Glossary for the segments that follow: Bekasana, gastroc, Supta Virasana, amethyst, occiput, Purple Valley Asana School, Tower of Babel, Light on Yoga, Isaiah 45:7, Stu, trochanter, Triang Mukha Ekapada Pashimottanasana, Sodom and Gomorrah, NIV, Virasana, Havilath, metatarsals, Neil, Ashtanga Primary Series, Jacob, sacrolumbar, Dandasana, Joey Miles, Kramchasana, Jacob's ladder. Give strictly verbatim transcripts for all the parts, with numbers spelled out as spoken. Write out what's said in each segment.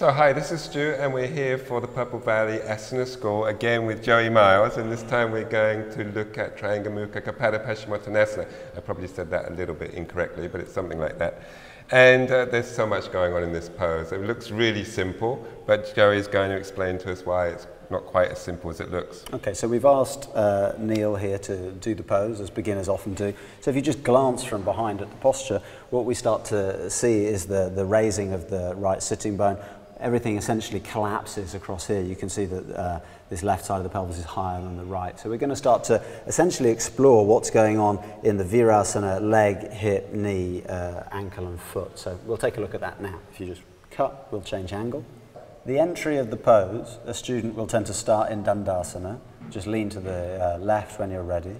So hi, this is Stu and we're here for the Purple Valley Asana School again with Joey Miles, and this time we're going to look at Triang Mukha Ekapada Pashimottanasana. I probably said that a little bit incorrectly, but it's something like that. And uh, there's so much going on in this pose. It looks really simple, but Joey's going to explain to us why it's not quite as simple as it looks. Okay, so we've asked uh, Neil here to do the pose, as beginners often do. So if you just glance from behind at the posture, what we start to see is the, the raising of the right sitting bone. Everything essentially collapses across here. You can see that uh, this left side of the pelvis is higher than the right. So we're going to start to essentially explore what's going on in the Virasana leg, hip, knee, uh, ankle and foot. So we'll take a look at that now. If you just cut, we'll change angle. The entry of the pose, a student will tend to start in Dandasana. Just lean to the uh, left when you're ready.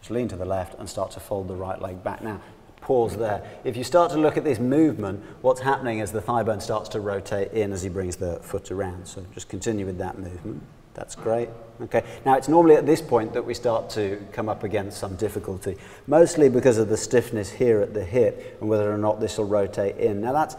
Just lean to the left and start to fold the right leg back now. Pause there. If you start to look at this movement, what's happening is the thigh bone starts to rotate in as he brings the foot around. So just continue with that movement. That's great. Okay. Now it's normally at this point that we start to come up against some difficulty, mostly because of the stiffness here at the hip and whether or not this will rotate in. Now that's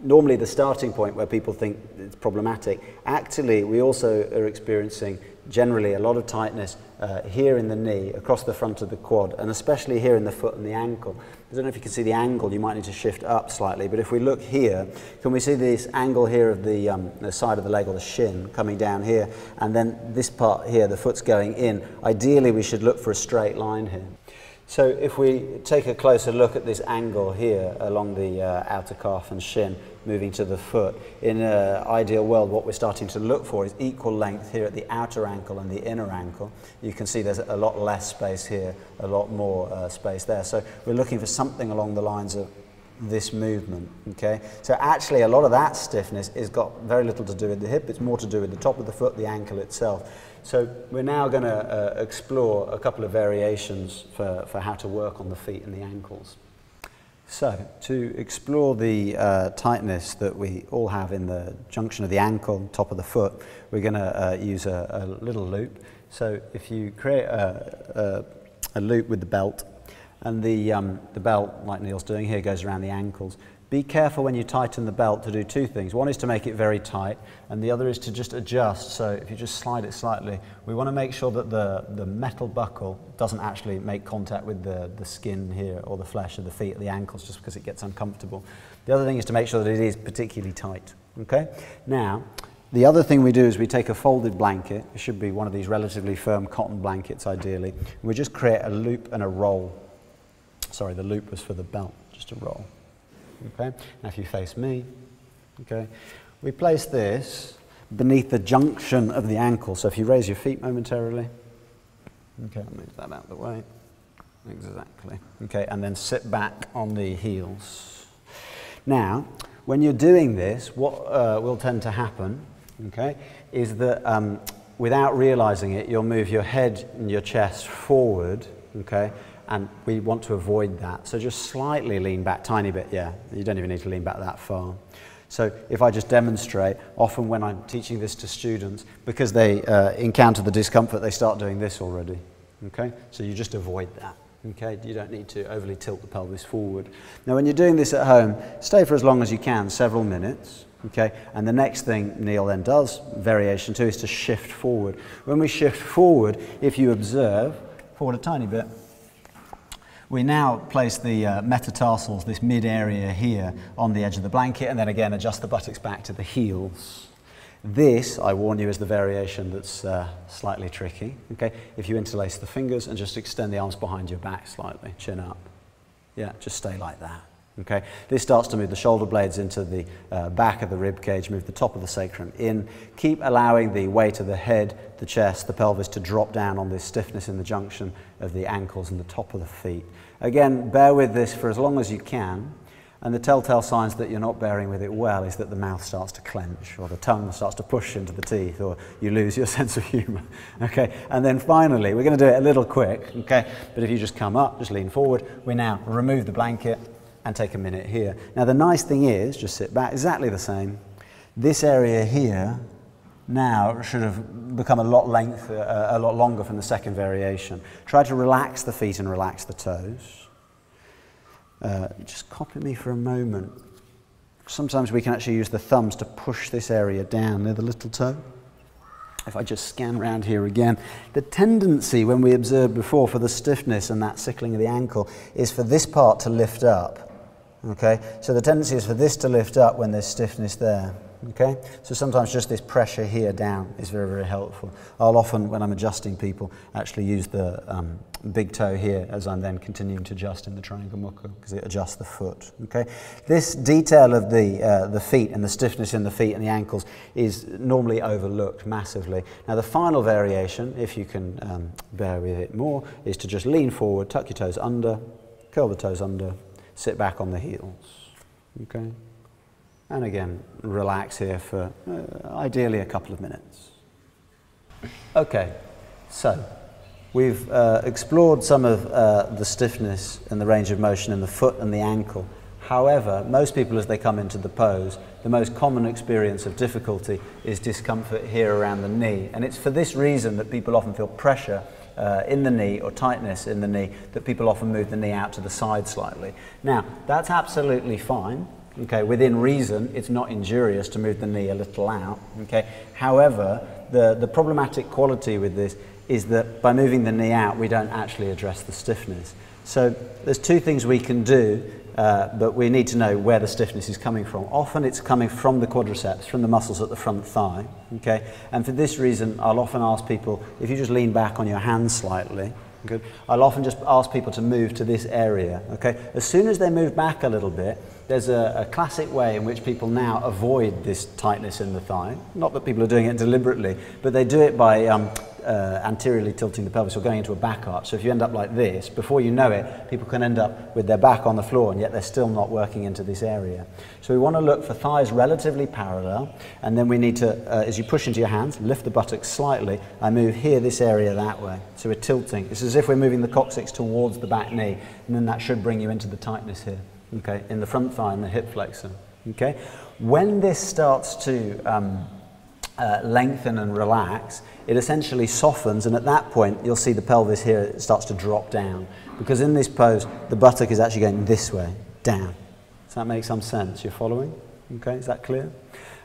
normally the starting point where people think it's problematic. Actually, we also are experiencing generally a lot of tightness uh, here in the knee, across the front of the quad, and especially here in the foot and the ankle. I don't know if you can see the angle, you might need to shift up slightly, but if we look here, can we see this angle here of the, um, the side of the leg or the shin coming down here, and then this part here, the foot's going in. Ideally, we should look for a straight line here. So if we take a closer look at this angle here along the uh, outer calf and shin, moving to the foot, in an ideal world what we're starting to look for is equal length here at the outer ankle and the inner ankle. You can see there's a lot less space here, a lot more uh, space there. So we're looking for something along the lines of this movement, okay? So actually a lot of that stiffness has got very little to do with the hip, it's more to do with the top of the foot, the ankle itself. So we're now going to uh, explore a couple of variations for, for how to work on the feet and the ankles. So to explore the uh, tightness that we all have in the junction of the ankle, top of the foot, we're going to uh, use a, a little loop. So if you create a, a, a loop with the belt, and the, um, the belt, like Neil's doing here, goes around the ankles. Be careful when you tighten the belt to do two things. One is to make it very tight, and the other is to just adjust. So if you just slide it slightly, we want to make sure that the, the metal buckle doesn't actually make contact with the, the skin here or the flesh of the feet or the ankles, just because it gets uncomfortable. The other thing is to make sure that it is particularly tight, okay? Now, the other thing we do is we take a folded blanket. It should be one of these relatively firm cotton blankets, ideally. We just create a loop and a roll. Sorry, the loop was for the belt, just a roll. Okay, now if you face me, okay, we place this beneath the junction of the ankle. So if you raise your feet momentarily, okay, move that out of the way, exactly. Okay, and then sit back on the heels. Now, when you're doing this, what uh, will tend to happen, okay, is that um, without realizing it, you'll move your head and your chest forward, okay. And we want to avoid that. So just slightly lean back, tiny bit, yeah. You don't even need to lean back that far. So if I just demonstrate, often when I'm teaching this to students, because they uh, encounter the discomfort, they start doing this already, okay? So you just avoid that, okay? You don't need to overly tilt the pelvis forward. Now when you're doing this at home, stay for as long as you can, several minutes. Okay, and the next thing Neil then does, variation two, is to shift forward. When we shift forward, if you observe, forward a tiny bit, we now place the uh, metatarsals, this mid area here, on the edge of the blanket, and then again adjust the buttocks back to the heels. This, I warn you, is the variation that's uh, slightly tricky. Okay, if you interlace the fingers and just extend the arms behind your back slightly, chin up. Yeah, just stay like that. Okay, this starts to move the shoulder blades into the uh, back of the rib cage, move the top of the sacrum in. Keep allowing the weight of the head, the chest, the pelvis to drop down on this stiffness in the junction of the ankles and the top of the feet. Again, bear with this for as long as you can, and the telltale signs that you're not bearing with it well is that the mouth starts to clench, or the tongue starts to push into the teeth, or you lose your sense of humour. Okay, and then finally, we're going to do it a little quick, okay, but if you just come up, just lean forward, we now remove the blanket, and take a minute here. Now the nice thing is, just sit back, exactly the same. This area here now should have become a lot length, uh, a lot longer from the second variation. Try to relax the feet and relax the toes. Uh, just copy me for a moment. sometimes we can actually use the thumbs to push this area down near the little toe. If I just scan around here again, the tendency when we observed before for the stiffness and that sickling of the ankle is for this part to lift up, okay? So the tendency is for this to lift up when there's stiffness there, okay? So sometimes just this pressure here down is very, very helpful. I'll often, when I'm adjusting people, actually use the um, big toe here as I'm then continuing to adjust in the Triang Mukha because it adjusts the foot, okay? This detail of the, uh, the feet and the stiffness in the feet and the ankles is normally overlooked massively. Now the final variation, if you can um, bear with it more, is to just lean forward, tuck your toes under, curl the toes under, sit back on the heels, okay? And again, relax here for uh, ideally a couple of minutes. Okay, so we've uh, explored some of uh, the stiffness and the range of motion in the foot and the ankle. However, most people as they come into the pose, the most common experience of difficulty is discomfort here around the knee. And it's for this reason that people often feel pressure Uh, in the knee or tightness in the knee, that people often move the knee out to the side slightly. Now, that's absolutely fine, okay, within reason. It's not injurious to move the knee a little out, okay. However, the, the problematic quality with this is that by moving the knee out, we don't actually address the stiffness. So there's two things we can do, uh, but we need to know where the stiffness is coming from. Often it's coming from the quadriceps, from the muscles at the front thigh, okay? And for this reason, I'll often ask people, if you just lean back on your hands slightly, good, I'll often just ask people to move to this area, okay? As soon as they move back a little bit, there's a, a classic way in which people now avoid this tightness in the thigh. Not that people are doing it deliberately, but they do it by um, Uh, anteriorly tilting the pelvis or going into a back arch. So if you end up like this, before you know it, people can end up with their back on the floor and yet they're still not working into this area. So we want to look for thighs relatively parallel, and then we need to, uh, as you push into your hands, lift the buttocks slightly. I move here, this area that way. So we're tilting. It's as if we're moving the coccyx towards the back knee, and then that should bring you into the tightness here, okay, in the front thigh and the hip flexor, okay? When this starts to um, Uh, lengthen and relax, it essentially softens, and at that point you'll see the pelvis here, it starts to drop down, because in this pose the buttock is actually going this way, down. Does that make some sense? You're following? Okay, is that clear?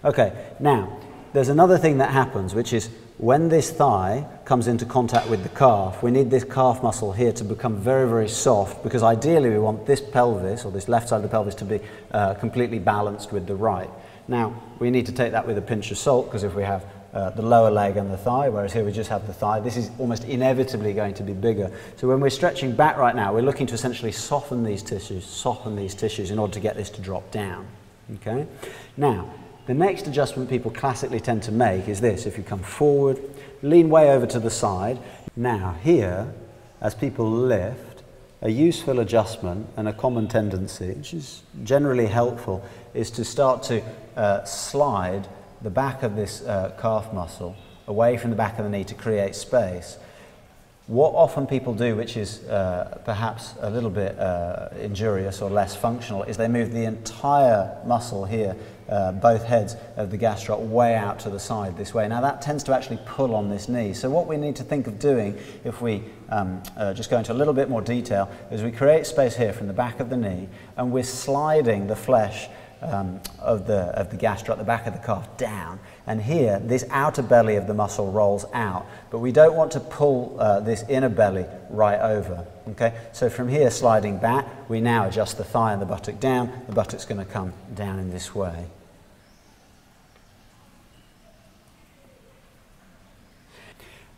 Okay, now there's another thing that happens, which is when this thigh comes into contact with the calf, we need this calf muscle here to become very, very soft, because ideally we want this pelvis, or this left side of the pelvis, to be uh, completely balanced with the right. Now, we need to take that with a pinch of salt, because if we have uh, the lower leg and the thigh, whereas here we just have the thigh, this is almost inevitably going to be bigger. So when we're stretching back right now, we're looking to essentially soften these tissues, soften these tissues in order to get this to drop down, okay? Now, the next adjustment people classically tend to make is this. If you come forward, lean way over to the side. Now, here, as people lift, a useful adjustment and a common tendency, which is generally helpful, is to start to uh, slide the back of this uh, calf muscle away from the back of the knee to create space. What often people do, which is uh, perhaps a little bit uh, injurious or less functional, is they move the entire muscle here, uh, both heads of the gastroc, way out to the side this way. Now that tends to actually pull on this knee. So what we need to think of doing, if we um, uh, just go into a little bit more detail, is we create space here from the back of the knee, and we're sliding the flesh Um, of the of the gastroc, the back of the calf, down, and here this outer belly of the muscle rolls out, but we don't want to pull uh, this inner belly right over, okay? So from here, sliding back, we now adjust the thigh and the buttock down. The buttock's going to come down in this way.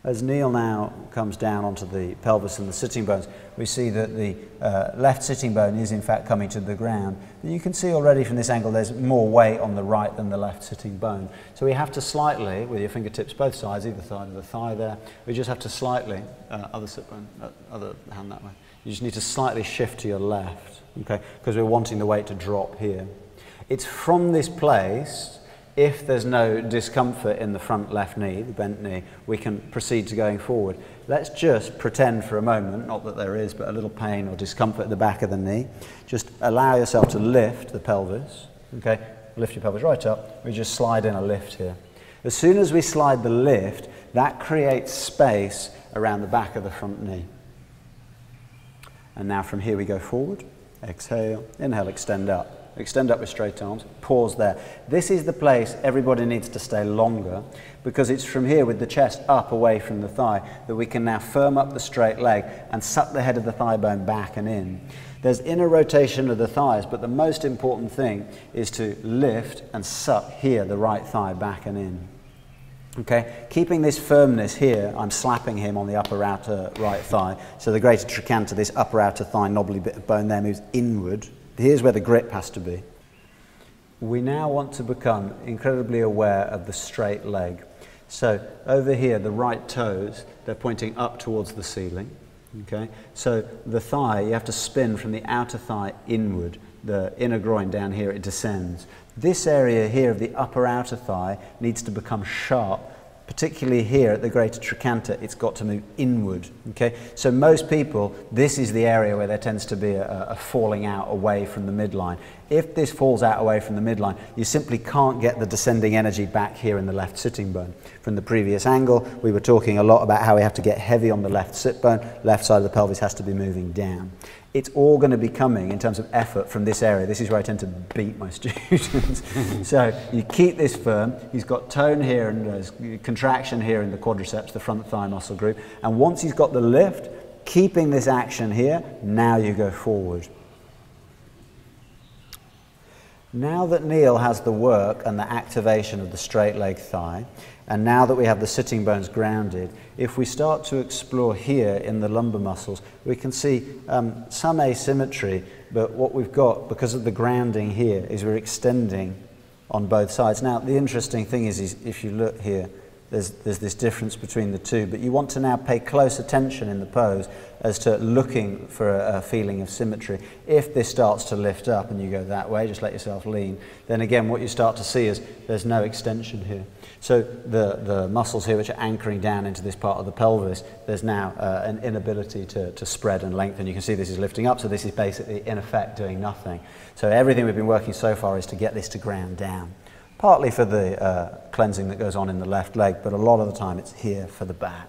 As Neil now comes down onto the pelvis and the sitting bones, we see that the uh, left sitting bone is in fact coming to the ground. And you can see already from this angle there's more weight on the right than the left sitting bone. So we have to slightly, with your fingertips both sides, either side of the thigh there, we just have to slightly, uh, other sit bone, uh, other hand that way, you just need to slightly shift to your left, okay, because we're wanting the weight to drop here. It's from this place, if there's no discomfort in the front left knee, the bent knee, we can proceed to going forward. Let's just pretend for a moment, not that there is, but a little pain or discomfort at the back of the knee. Just allow yourself to lift the pelvis, okay? Lift your pelvis right up. We just slide in a lift here. As soon as we slide the lift, that creates space around the back of the front knee. And now from here we go forward, exhale, inhale, extend up. extend up with straight arms, pause there. This is the place everybody needs to stay longer, because it's from here with the chest up away from the thigh that we can now firm up the straight leg and suck the head of the thigh bone back and in. There's inner rotation of the thighs, but the most important thing is to lift and suck here the right thigh back and in. Okay, keeping this firmness here, I'm slapping him on the upper outer right thigh. So the greater trochanter, this upper outer thigh, knobbly bit of bone there, moves inward. Here's where the grip has to be. We now want to become incredibly aware of the straight leg. So over here, the right toes, they're pointing up towards the ceiling. Okay, so the thigh, you have to spin from the outer thigh inward. The inner groin down here, it descends. This area here of the upper outer thigh needs to become sharp, particularly here at the greater trochanter, it's got to move inward. Okay? So most people, this is the area where there tends to be a, a falling out away from the midline. If this falls out away from the midline, you simply can't get the descending energy back here in the left sitting bone. From the previous angle, we were talking a lot about how we have to get heavy on the left sit bone, left side of the pelvis has to be moving down. It's all going to be coming in terms of effort from this area. This is where I tend to beat my students. So you keep this firm. He's got tone here and there's contraction here in the quadriceps, the front thigh muscle group. And once he's got the lift, keeping this action here, now you go forward. Now that Neil has the work and the activation of the straight leg thigh, and now that we have the sitting bones grounded, if we start to explore here in the lumbar muscles, we can see um, some asymmetry, but what we've got, because of the grounding here, is we're extending on both sides. Now, the interesting thing is, is if you look here, there's, there's this difference between the two, but you want to now pay close attention in the pose as to looking for a, a feeling of symmetry. If this starts to lift up and you go that way, just let yourself lean, then again what you start to see is there's no extension here. So the, the muscles here which are anchoring down into this part of the pelvis, there's now uh, an inability to, to spread and lengthen. You can see this is lifting up, so this is basically in effect doing nothing. So everything we've been working so far is to get this to ground down. Partly for the uh, cleansing that goes on in the left leg, but a lot of the time it's here for the back.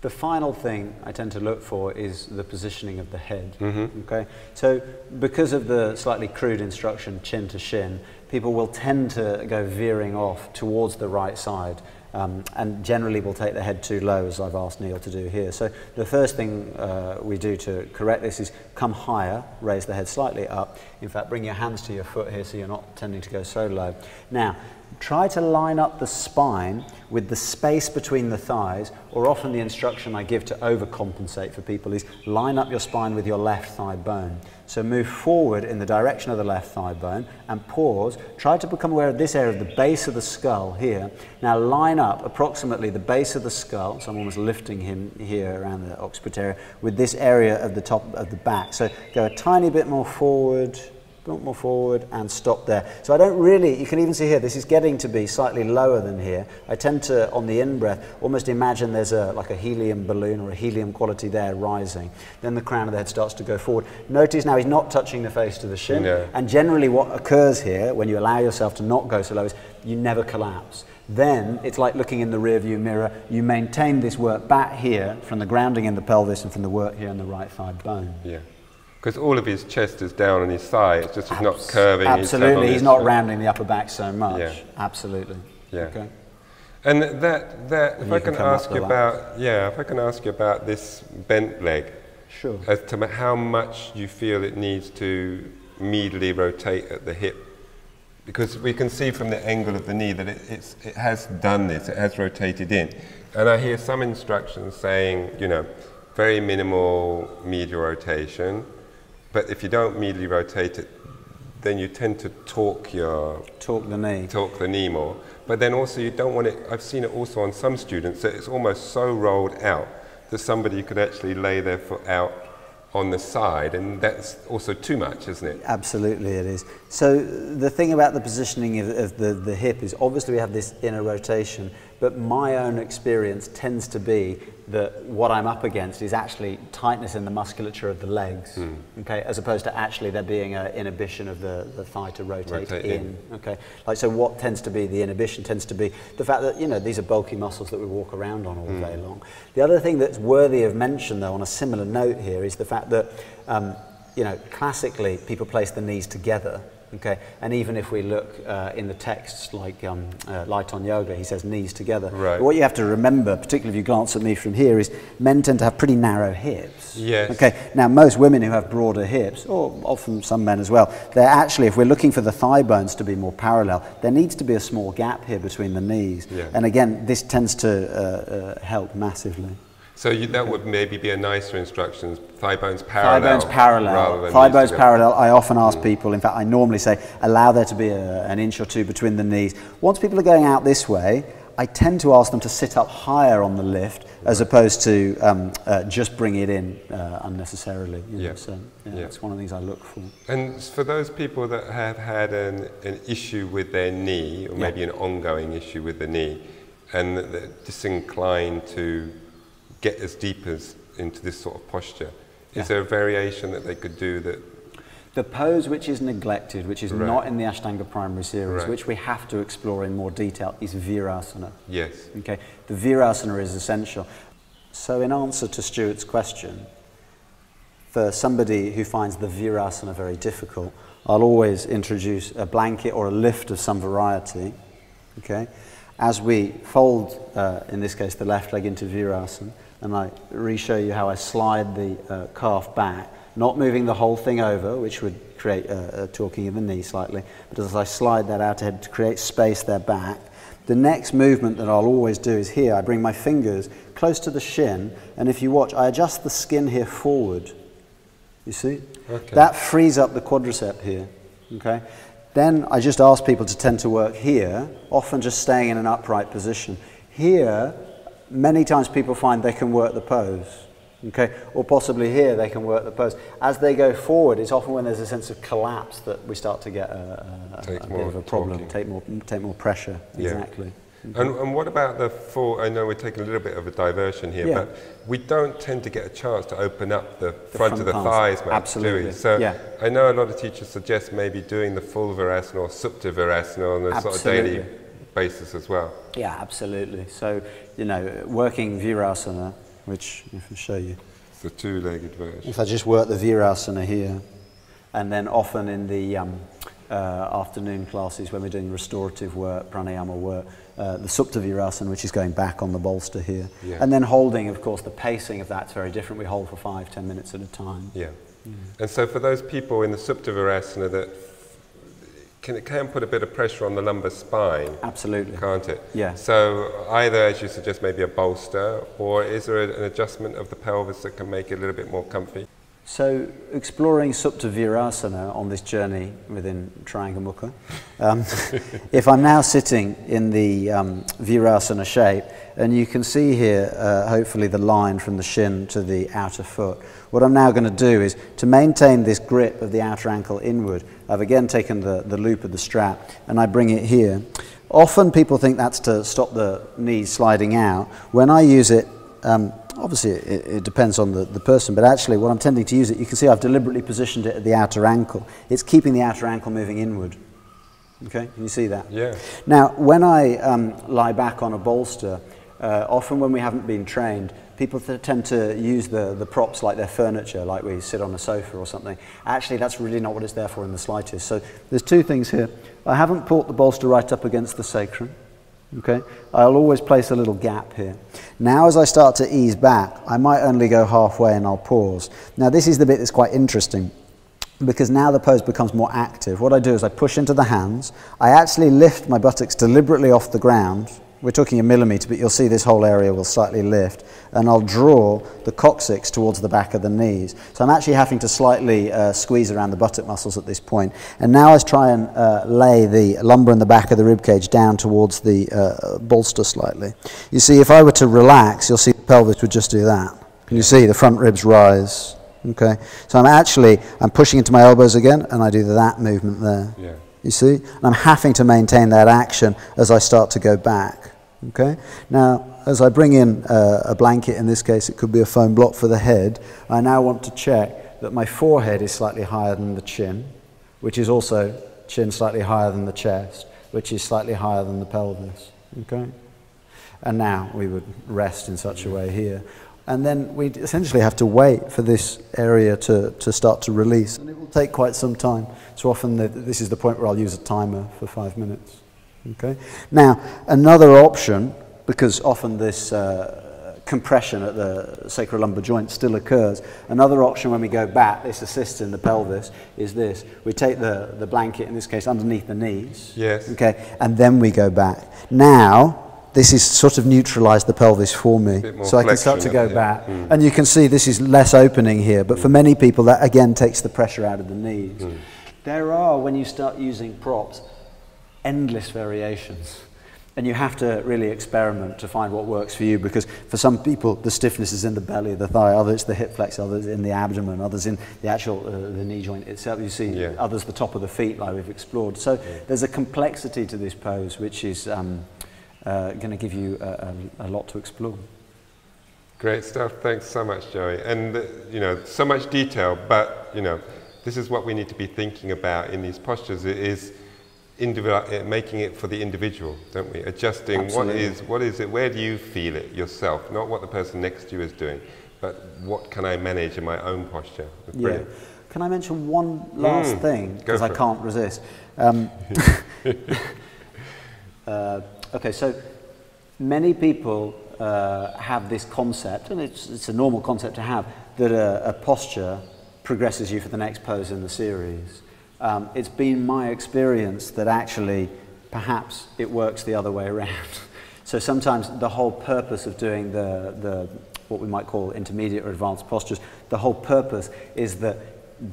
The final thing I tend to look for is the positioning of the head. Mm-hmm. Okay? So because of the slightly crude instruction, chin to shin, people will tend to go veering off towards the right side. Um, and generally will take the head too low, as I've asked Neil to do here. So the first thing uh, we do to correct this is come higher, raise the head slightly up. In fact, bring your hands to your foot here so you're not tending to go so low. Now, try to line up the spine with the space between the thighs, or often the instruction I give to overcompensate for people is line up your spine with your left thigh bone. So move forward in the direction of the left thigh bone and pause. Try to become aware of this area of the base of the skull here. Now line up approximately the base of the skull, so I'm almost lifting him here around the occiput area, with this area of the top of the back. So go a tiny bit more forward, a bit more forward, and stop there. So I don't really, you can even see here, this is getting to be slightly lower than here. I tend to, on the in-breath, almost imagine there's a like a helium balloon or a helium quality there rising. Then the crown of the head starts to go forward. Notice now he's not touching the face to the shin. No. And generally what occurs here, when you allow yourself to not go so low, is you never collapse. Then it's like looking in the rearview mirror. You maintain this work back here from the grounding in the pelvis and from the work here in the right thigh bone. Yeah. Because all of his chest is down on his thigh, it's just he's not curving. Absolutely, he's not rounding the upper back so much. Yeah. Absolutely. Yeah. Okay. And that that if I can ask you about yeah, if I can ask you about this bent leg. Sure. As to how much you feel it needs to medially rotate at the hip. Because we can see from the angle of the knee that it, it's, it has done this, it has rotated in. And I hear some instructions saying, you know, very minimal medial rotation. But if you don't medially rotate it, then you tend to torque your... Torque the knee. Torque the knee more. But then also you don't want it... I've seen it also on some students that it's almost so rolled out that somebody could actually lay their foot out on the side, and that's also too much, isn't it? Absolutely it is. So the thing about the positioning of, of the, the hip is obviously we have this inner rotation, but my own experience tends to be that what I'm up against is actually tightness in the musculature of the legs, mm. okay, as opposed to actually there being an inhibition of the, the thigh to rotate, rotate in, in. Okay? Like, so what tends to be the inhibition tends to be the fact that, you know, these are bulky muscles that we walk around on all mm. day long. The other thing that's worthy of mention, though, on a similar note here is the fact that um, you know, classically people place the knees together, okay? And even if we look uh, in the texts like um, uh, Light on Yoga, he says knees together. Right. But what you have to remember, particularly if you glance at me from here, is men tend to have pretty narrow hips. Yes. Okay, now most women who have broader hips, or often some men as well, they're actually, if we're looking for the thigh bones to be more parallel, there needs to be a small gap here between the knees. Yeah. And again, this tends to uh, uh, help massively. So you, that would maybe be a nicer instruction, thigh bones parallel. Thigh bones parallel. Rather than thigh bones parallel. I often ask mm. people, in fact I normally say, allow there to be a, an inch or two between the knees. Once people are going out this way, I tend to ask them to sit up higher on the lift as right. opposed to um, uh, just bring it in uh, unnecessarily. You know? Yeah. So yeah, yeah. That's one of the things I look for. And for those people that have had an, an issue with their knee, or maybe yeah. an ongoing issue with the knee, and they're disinclined to get as deep as into this sort of posture. Is yeah. there a variation that they could do that? The pose which is neglected, which is right. not in the Ashtanga Primary Series, right. which we have to explore in more detail, is Virasana. Yes. Okay. The Virasana is essential. So in answer to Stuart's question, for somebody who finds the Virasana very difficult, I'll always introduce a blanket or a lift of some variety. Okay. As we fold, uh, in this case, the left leg into Virasana, and I re-show you how I slide the uh, calf back, not moving the whole thing over, which would create a, a torquing of the knee slightly, but as I slide that out ahead to create space there back, the next movement that I'll always do is here. I bring my fingers close to the shin, and if you watch, I adjust the skin here forward. You see? Okay. That frees up the quadricep here, okay? Then I just ask people to tend to work here, often just staying in an upright position. Here, many times people find they can work the pose, okay? Or possibly here they can work the pose. As they go forward, it's often when there's a sense of collapse that we start to get a, a, a bit of a problem, take more, take more pressure, yeah. exactly. And, and what about the four, I know we're taking a little bit of a diversion here, yeah. but we don't tend to get a chance to open up the, the front, front of the thighs much. Absolutely. So yeah. I know a lot of teachers suggest maybe doing the full Virasana or Supta Virasana on a absolutely. sort of daily basis as well. Yeah, absolutely. So, you know, working Virasana, which if I show you. It's the two-legged version. If I just work the Virasana here, and then often in the um, uh, afternoon classes when we're doing restorative work, pranayama work, Uh, the Supta Virasana, which is going back on the bolster here. Yeah. And then holding, of course, the pacing of that's very different. We hold for five, ten minutes at a time. Yeah. Mm. And so for those people in the Supta Virasana that can, it can put a bit of pressure on the lumbar spine. Absolutely. Can't it? Yeah. So either, as you suggest, maybe a bolster, or is there a, an adjustment of the pelvis that can make it a little bit more comfy? So exploring Supta Virasana on this journey within Triang Mukha, um, if I'm now sitting in the um, Virasana shape, and you can see here uh, hopefully the line from the shin to the outer foot, what I'm now going to do is to maintain this grip of the outer ankle inward, I've again taken the, the loop of the strap and I bring it here. Often people think that's to stop the knees sliding out. When I use it, um, obviously it, it depends on the, the person, but actually what I'm tending to use it, you can see I've deliberately positioned it at the outer ankle. It's keeping the outer ankle moving inward. Okay, can you see that? Yeah. Now, when I um, lie back on a bolster, uh, often when we haven't been trained, people tend to use the, the props like their furniture, like we sit on a sofa or something. Actually, that's really not what it's there for in the slightest. So there's two things here. I haven't brought the bolster right up against the sacrum. Okay, I'll always place a little gap here. Now as I start to ease back, I might only go halfway and I'll pause. Now this is the bit that's quite interesting, because now the pose becomes more active. What I do is I push into the hands, I actually lift my buttocks deliberately off the ground. We're talking a millimetre, but you'll see this whole area will slightly lift, and I'll draw the coccyx towards the back of the knees. So I'm actually having to slightly uh, squeeze around the buttock muscles at this point. And now I try and uh, lay the lumbar and the back of the ribcage down towards the uh, bolster slightly. You see, if I were to relax, you'll see the pelvis would just do that. You see, the front ribs rise. Okay, so I'm actually, I'm pushing into my elbows again, and I do that movement there. Yeah. You see, and I'm having to maintain that action as I start to go back. Okay. Now, as I bring in uh, a blanket, in this case it could be a foam block for the head, I now want to check that my forehead is slightly higher than the chin, which is also chin slightly higher than the chest, which is slightly higher than the pelvis. Okay. And now we would rest in such a way here. And then we essentially have to wait for this area to, to start to release. And it will take quite some time. So often the, this is the point where I'll use a timer for five minutes. Okay. Now, another option, because often this uh, compression at the sacrolumbar joint still occurs, another option when we go back, this assists in the pelvis, is this. We take the, the blanket, in this case, underneath the knees. Yes. Okay, and then we go back. Now, this is sort of neutralized the pelvis for me, so I can start to go back. Mm. And you can see this is less opening here, but mm. for many people that again takes the pressure out of the knees. Mm. There are, when you start using props, endless variations. And you have to really experiment to find what works for you, because for some people the stiffness is in the belly, the thigh, others the hip flex, others in the abdomen, others in the actual uh, the knee joint itself. You see yeah. others the top of the feet like we've explored. So yeah. there's a complexity to this pose which is um, Uh, going to give you a, a, a lot to explore. Great stuff. Thanks so much, Joey. And, uh, you know, so much detail, but, you know, this is what we need to be thinking about in these postures. It is making it for the individual, don't we? Adjusting Absolutely. what is, what is it, where do you feel it yourself? Not what the person next to you is doing, but what can I manage in my own posture? It's brilliant. Yeah. Can I mention one last mm, thing? Because I can't it. resist. Um, uh, Okay, so many people uh, have this concept, and it's, it's a normal concept to have, that a, a posture progresses you for the next pose in the series. Um, it's been my experience that actually, perhaps it works the other way around. So sometimes the whole purpose of doing the, the, what we might call intermediate or advanced postures, the whole purpose is that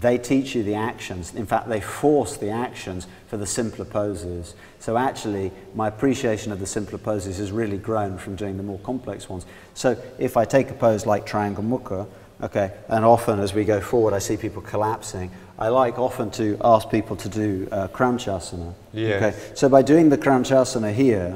they teach you the actions. In fact, they force the actions for the simpler poses. So actually, my appreciation of the simpler poses has really grown from doing the more complex ones. So if I take a pose like Triang Mukha, okay, and often as we go forward, I see people collapsing. I like often to ask people to do uh, Kramchasana. Yeah. Okay. So by doing the Kramchasana here,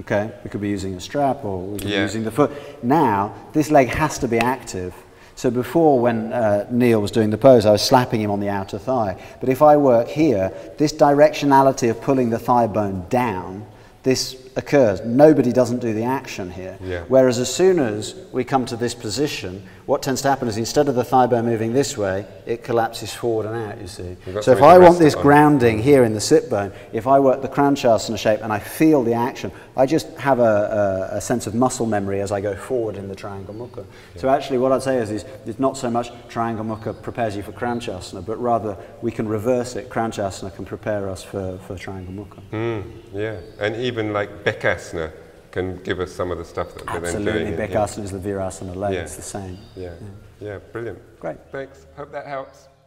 okay, we could be using a strap or we could yeah. be using the foot. Now, this leg has to be active. So before, when uh, Neil was doing the pose, I was slapping him on the outer thigh. But if I work here, this directionality of pulling the thigh bone down, this occurs. Nobody doesn't do the action here. Yeah. Whereas as soon as we come to this position, what tends to happen is instead of the thigh bone moving this way, it collapses forward and out, you see. So if I want this grounding here in the sit bone, if I work the Kramchasana shape and I feel the action, I just have a, a, a sense of muscle memory as I go forward in the Triang Mukha. Yeah. So actually what I'd say is, is it's not so much Triang Mukha prepares you for Kramchasana, but rather we can reverse it. Kramchasana can prepare us for, for Triang Mukha. Mm, yeah, and even like Bekasana can give us some of the stuff that we're then doing. Absolutely, Bekasana is the Virasana leg, yeah. it's the same. Yeah. Yeah. yeah, brilliant. Great. Thanks, hope that helps.